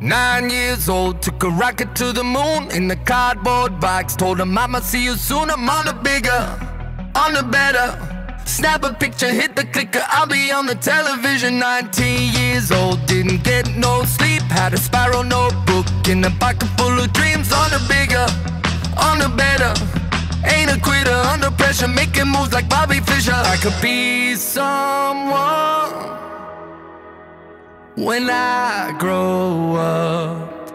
9 years old, took a rocket to the moon in a cardboard box. Told her mama, see you soon. I'm on the bigger, on the better. Snap a picture, hit the clicker, I'll be on the television. 19 years old, didn't get no sleep. Had a spiral notebook in a pocket full of dreams. On the bigger, on the better. Ain't a quitter, under pressure, making moves like Bobby Fischer. I could be someone when I grow up.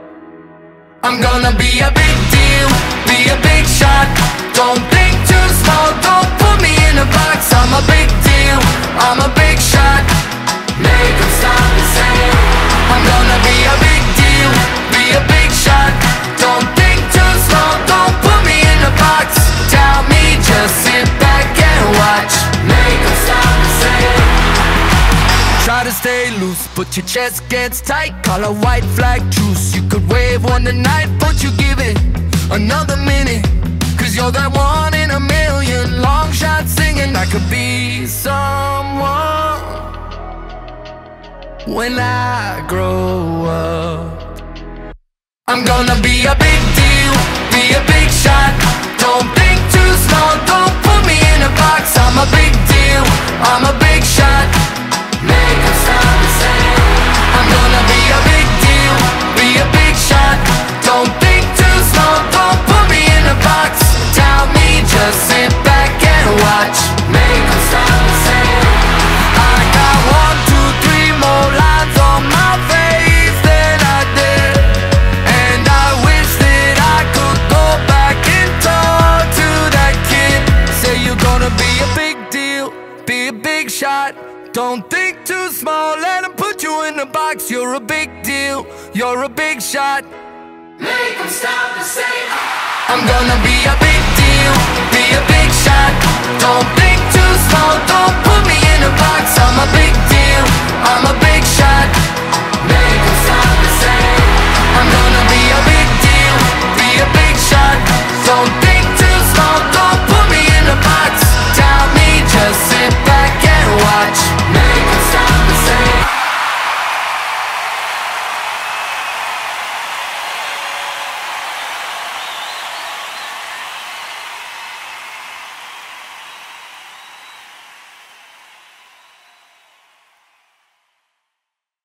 I'm gonna be a big deal, be a big shot. Don't think too small, don't put me in a box. I'm a big deal, I'm a big shot. Make them stop and say I'm gonna be a big deal, be a big shot. Don't think too small, don't put me in a box. Tell me, just sit back and watch. Make them stop and say, try to stay loose, but your chest gets tight. Call a white flag truce. You could wave one tonight, but you give it another minute, 'cause you're that one in a million. Long shot singing, I could be someone when I grow up. I'm gonna be a big deal, be a big shot. Don't think too small, don't put me in a box. I'm a big deal, I'm a big shot. Make them stop and say I'm gonna be a big deal, be a big shot. Don't think too small, don't put me in a box. Tell me, just sit back and watch. Make them stop and say I got 1, 2, 3 more lines on my face than I did, and I wish that I could go back and talk to that kid. Say you're gonna be a big deal, be a big shot. Don't think too small, let them put you in a box. You're a big deal, you're a big shot. Make them stop and say I'm gonna be a big deal, be a big shot. Don't think too small, don't put